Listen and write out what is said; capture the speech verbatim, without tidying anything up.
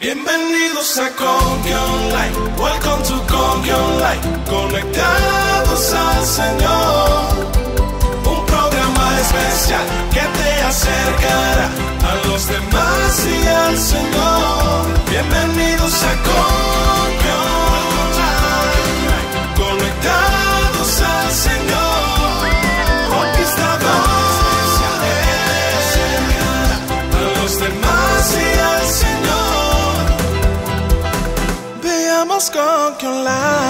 Bienvenidos a Conquionline, welcome to Conquionline, conectados al Señor. Un programa especial que te acercará a los demás y al Señor. Bienvenidos a Conquionline, conectados al Señor. Conquistadores especial que te acercará a los demás y al Señor. Conquionline.